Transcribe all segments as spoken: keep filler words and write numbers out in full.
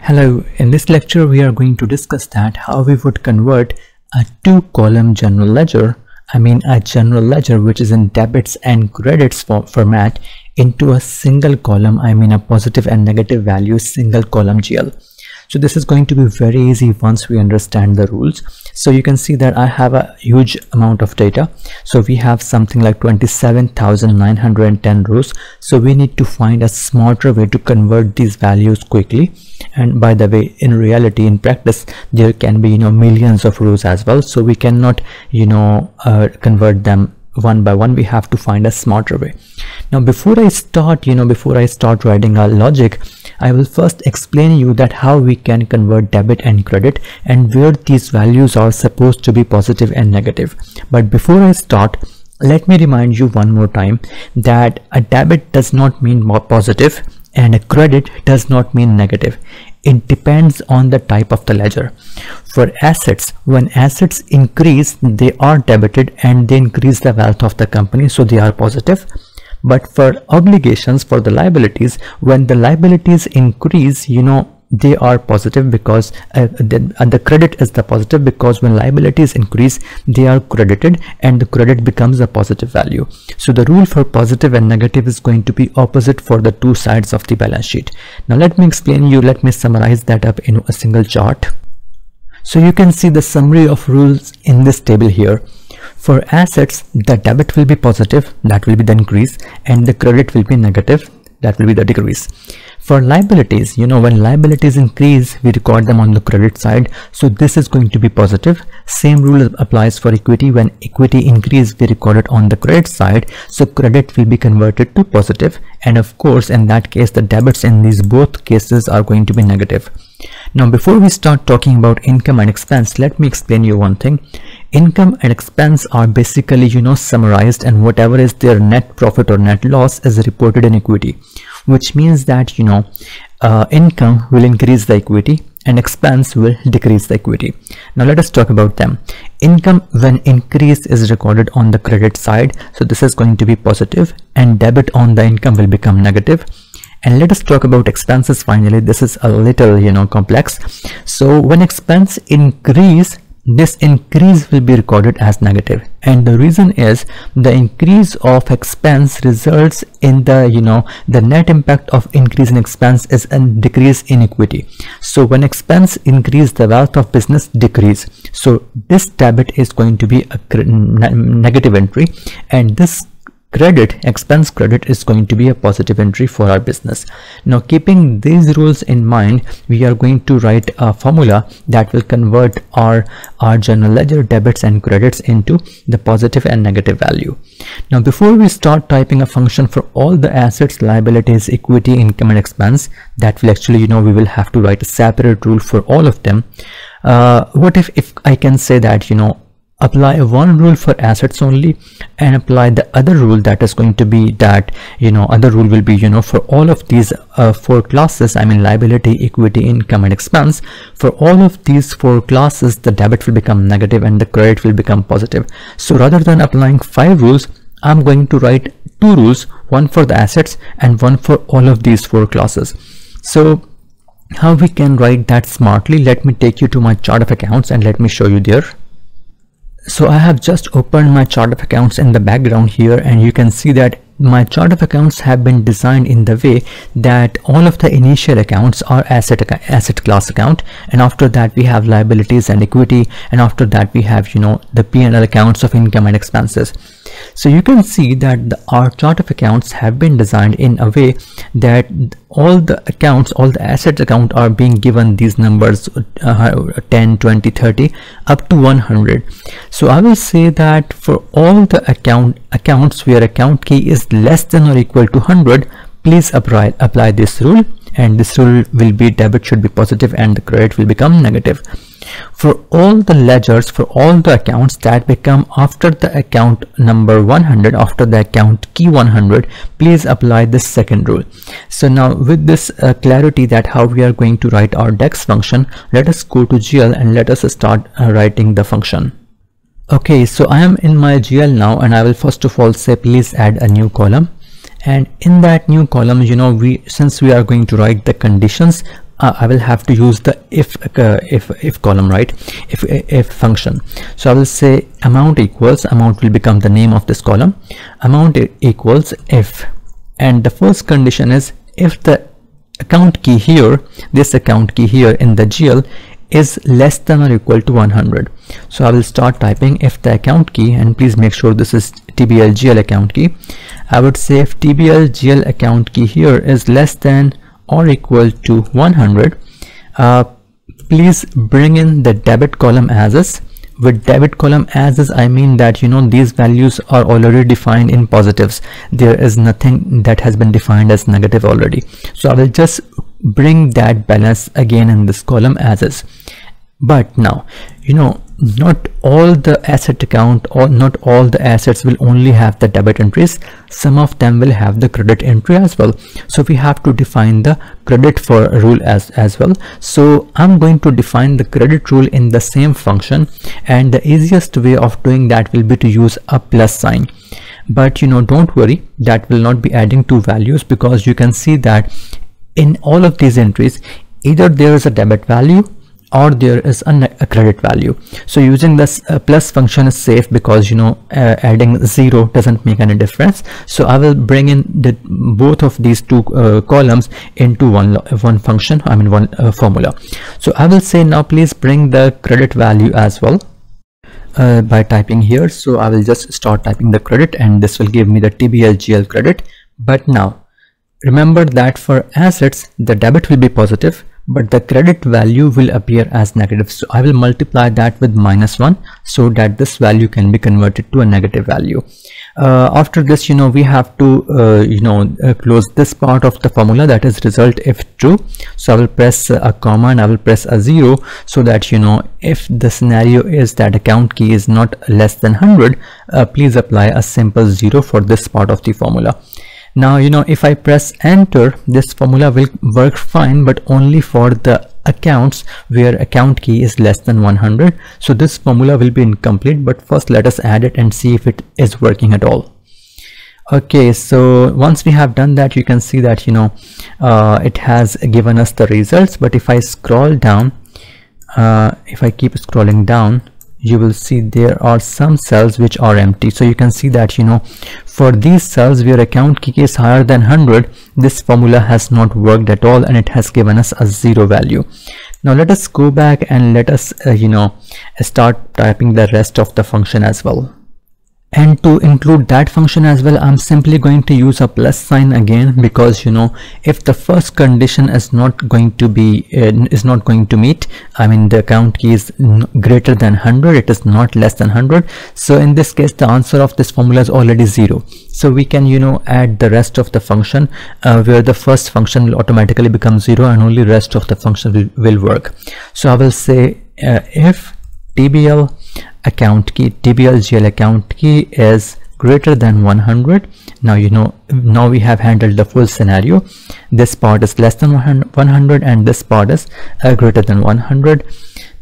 Hello, in this lecture we are going to discuss that how we would convert a two column general ledger, I mean a general ledger which is in debits and credits for format, into a single column, I mean a positive and negative value single column G L. So this is going to be very easy once we understand the rules. So you can see that I have a huge amount of data. So we have something like twenty-seven thousand nine hundred ten rows. So we need to find a smarter way to convert these values quickly. And by the way, in reality, in practice, there can be, you know, millions of rows as well. So we cannot, you know, uh, convert them one by one. We have to find a smarter way. Now, before I start, you know, before I start writing our logic, I will first explain you that how we can convert debit and credit and where these values are supposed to be positive and negative. But before I start, let me remind you one more time that a debit does not mean more positive and a credit does not mean negative. It depends on the type of the ledger. For assets, when assets increase, they are debited and they increase the wealth of the company, so they are positive. But for obligations, for the liabilities, when the liabilities increase, you know, they are positive because uh, the, and the credit is the positive, because when liabilities increase, they are credited and the credit becomes a positive value. So the rule for positive and negative is going to be opposite for the two sides of the balance sheet. Now let me explain you, let me summarize that up in a single chart. So you can see the summary of rules in this table here. For assets, the debit will be positive, that will be the increase, and the credit will be negative, that will be the decrease. For liabilities, you know, when liabilities increase, we record them on the credit side, so this is going to be positive. Same rule applies for equity. When equity increases, we record it on the credit side, so credit will be converted to positive, and of course in that case the debits in these both cases are going to be negative. Now before we start talking about income and expense, let me explain you one thing. Income and expense are basically, you know, summarized, and whatever is their net profit or net loss is reported in equity, which means that, you know, uh, income will increase the equity and expense will decrease the equity. Now let us talk about them. Income, when increase, is recorded on the credit side, so this is going to be positive, and debit on the income will become negative. And let us talk about expenses finally. This is a little, you know, complex. So when expense increase, this increase will be recorded as negative, and the reason is the increase of expense results in the, you know, the net impact of increase in expense is a decrease in equity. So when expense increase, the wealth of business decrease, so this debit is going to be a negative entry, and this credit, expense credit, is going to be a positive entry for our business. Now keeping these rules in mind, we are going to write a formula that will convert our our general ledger debits and credits into the positive and negative value. Now before we start typing a function for all the assets, liabilities, equity, income and expense, that will actually, you know, we will have to write a separate rule for all of them. Uh, what if if I can say that, you know, apply one rule for assets only and apply the other rule, that is going to be that, you know, other rule will be, you know, for all of these uh, four classes, I mean liability, equity, income and expense, for all of these four classes the debit will become negative and the credit will become positive. So rather than applying five rules, I'm going to write two rules, one for the assets and one for all of these four classes. So how we can write that smartly? Let me take you to my chart of accounts and let me show you there. So I have just opened my chart of accounts in the background here, and you can see that my chart of accounts have been designed in the way that all of the initial accounts are asset asset class account, and after that we have liabilities and equity, and after that we have, you know, the P and L accounts of income and expenses. So you can see that the, our chart of accounts have been designed in a way that all the accounts, all the asset account are being given these numbers uh, ten, twenty, thirty up to one hundred. So I will say that for all the account accounts where account key is less than or equal to one hundred, please apply, apply this rule, and this rule will be debit should be positive and the credit will become negative. For all the ledgers, for all the accounts that become after the account number one hundred, after the account key one hundred, please apply this second rule. So now with this uh, clarity that how we are going to write our DEX function, let us go to G L and let us start uh, writing the function. Okay, so I am in my G L now, and I will first of all say please add a new column, and in that new column, you know, we since we are going to write the conditions, uh, I will have to use the if uh, if if column, right? If if function. So I will say amount equals, amount will become the name of this column, amount equals if, and the first condition is if the account key here, this account key here in the G L is less than or equal to one hundred. So I will start typing if the account key, and please make sure this is T B L G L account key. I would say if T B L G L account key here is less than or equal to one hundred, uh, please bring in the debit column as is. With debit column as is, I mean that, you know, these values are already defined in positives. There is nothing that has been defined as negative already. So I will just bring that balance again in this column as is. But now, you know, not all the asset account or not all the assets will only have the debit entries. Some of them will have the credit entry as well. So we have to define the credit for rule as as well. So I'm going to define the credit rule in the same function, and the easiest way of doing that will be to use a plus sign. But you know, don't worry, that will not be adding two values, because you can see that in all of these entries either there is a debit value or there is a, a credit value. So using this uh, plus function is safe, because you know, uh, adding zero doesn't make any difference. So I will bring in the both of these two uh, columns into one one function, I mean one uh, formula. So I will say now please bring the credit value as well, uh, by typing here. So I will just start typing the credit, and this will give me the T B L G L credit. But now remember that for assets the debit will be positive, but the credit value will appear as negative. So I will multiply that with minus one, so that this value can be converted to a negative value. Uh, after this, you know, we have to, uh, you know, uh, close this part of the formula, that is result if true. So I will press a comma and I will press a zero, so that, you know, if the scenario is that account key is not less than one hundred, uh, please apply a simple zero for this part of the formula. Now, you know, if I press enter, this formula will work fine, but only for the accounts where account key is less than one hundred. So this formula will be incomplete, but first let us add it and see if it is working at all. Okay, so once we have done that, you can see that, you know, uh, it has given us the results. But if I scroll down, uh, if I keep scrolling down, you will see there are some cells which are empty. So you can see that, you know, for these cells where account key is higher than one hundred, this formula has not worked at all, and it has given us a zero value. Now let us go back and let us uh, you know, start typing the rest of the function as well. And to include that function as well, I'm simply going to use a plus sign again, because you know, if the first condition is not going to be uh, is not going to meet, I mean the account key is greater than one hundred, it is not less than one hundred. So in this case the answer of this formula is already zero. So we can, you know, add the rest of the function uh, where the first function will automatically become zero, and only rest of the function will, will work. So I will say uh, if T B L account key, T B L G L account key is greater than one hundred. Now you know, now we have handled the full scenario. This part is less than one hundred, and this part is uh, greater than one hundred.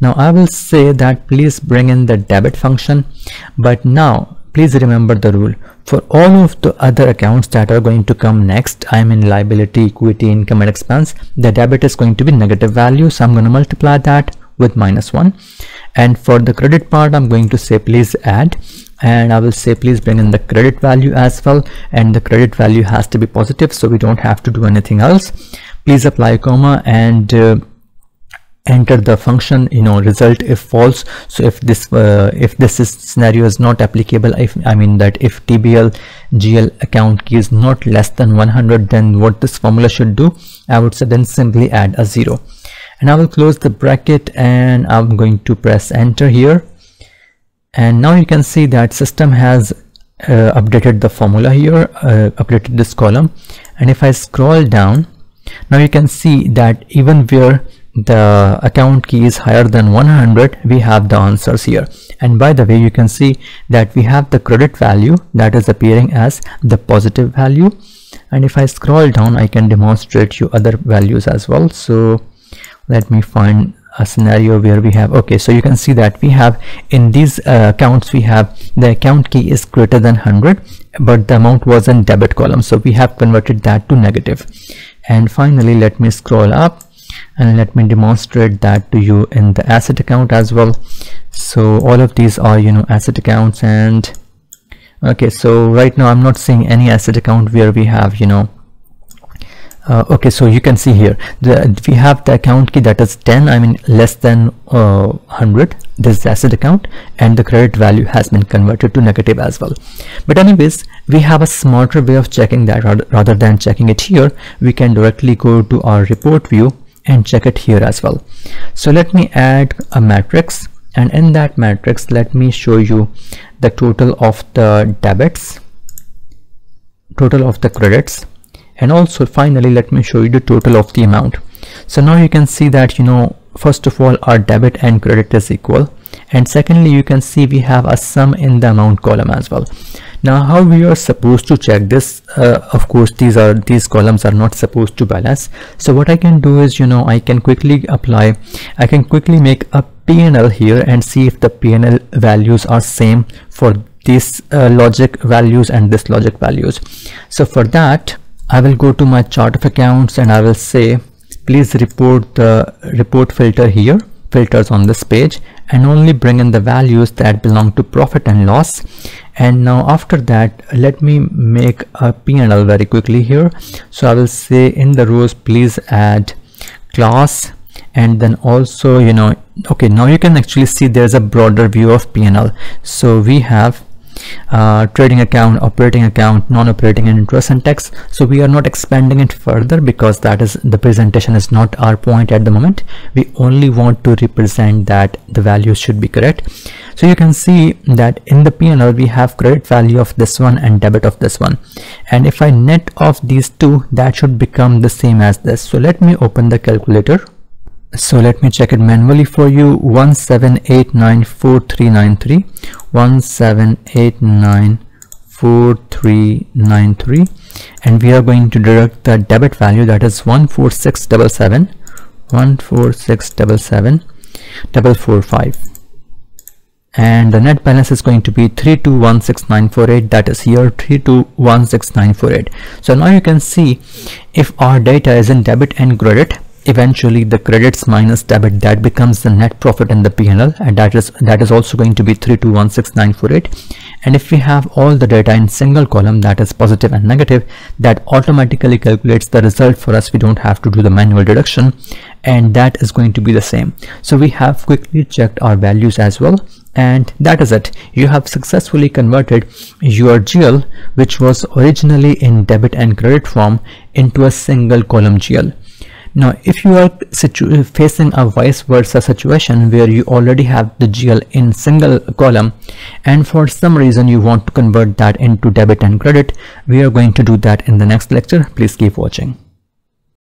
Now I will say that please bring in the debit function. But now please remember the rule for all of the other accounts that are going to come next. I mean liability, equity, income and expense, the debit is going to be negative value, so I'm going to multiply that with minus one. And for the credit part, I'm going to say please add, and I will say please bring in the credit value as well, and the credit value has to be positive, so we don't have to do anything else. Please apply a comma and uh, enter the function, you know, result if false. So if this uh, if this is scenario is not applicable, if I mean that if T B L G L account key is not less than one hundred, then what this formula should do, I would say then simply add a zero. And I will close the bracket, and I'm going to press enter here. And now you can see that system has uh, updated the formula here, uh, updated this column. And if I scroll down, now you can see that even where the account key is higher than one hundred, we have the answers here. And by the way, you can see that we have the credit value that is appearing as the positive value. And if I scroll down, I can demonstrate you other values as well. So let me find a scenario where we have, okay, so you can see that we have in these uh, accounts, we have the account key is greater than one hundred, but the amount was in debit column, so we have converted that to negative. And finally, let me scroll up and let me demonstrate that to you in the asset account as well. So all of these are, you know, asset accounts. And okay, so right now I'm not seeing any asset account where we have, you know, Uh, okay, so you can see here the, we have the account key that is ten, I mean less than uh, one hundred. This is the asset account, and the credit value has been converted to negative as well. But anyways, we have a smarter way of checking that. Rather than checking it here, we can directly go to our report view and check it here as well. So let me add a matrix, and in that matrix let me show you the total of the debits, total of the credits, and also finally let me show you the total of the amount. So now you can see that, you know, first of all our debit and credit is equal, and secondly you can see we have a sum in the amount column as well. Now how we are supposed to check this, uh, of course these are these columns are not supposed to balance. So what I can do is, you know, I can quickly apply I can quickly make a P and L here and see if the P and L values are same for these uh, logic values and this logic values. So for that I will go to my chart of accounts and I will say please report the report filter here, filters on this page, and only bring in the values that belong to profit and loss. And now after that let me make a P and L very quickly here. So I will say in the rows please add class, and then also, you know, okay, now you can actually see there's a broader view of P and L. So we have Uh, trading account, operating account, non-operating, and interest and tax. So we are not expanding it further because that is the presentation is not our point at the moment. We only want to represent that the values should be correct. So you can see that in the P and L we have credit value of this one and debit of this one, and if I net off these two that should become the same as this. So let me open the calculator. So let me check it manually for you. One seven eight nine four three nine three, one seven eight nine four three nine three, and we are going to direct the debit value, that is one four six seven seven, one four six seven seven, double four five, and the net balance is going to be three two one six nine four eight, that is here three two one six nine four eight. So now you can see if our data is in debit and credit, eventually the credits minus debit, that becomes the net profit in the P and L, and that is that is also going to be three two one six nine four eight. And if we have all the data in single column, that is positive and negative, that automatically calculates the result for us. We don't have to do the manual deduction, and that is going to be the same. So we have quickly checked our values as well, and that is it. You have successfully converted your G L, which was originally in debit and credit form, into a single column G L. Now, if you are situ facing a vice versa situation where you already have the G L in single column and for some reason you want to convert that into debit and credit, we are going to do that in the next lecture. Please keep watching.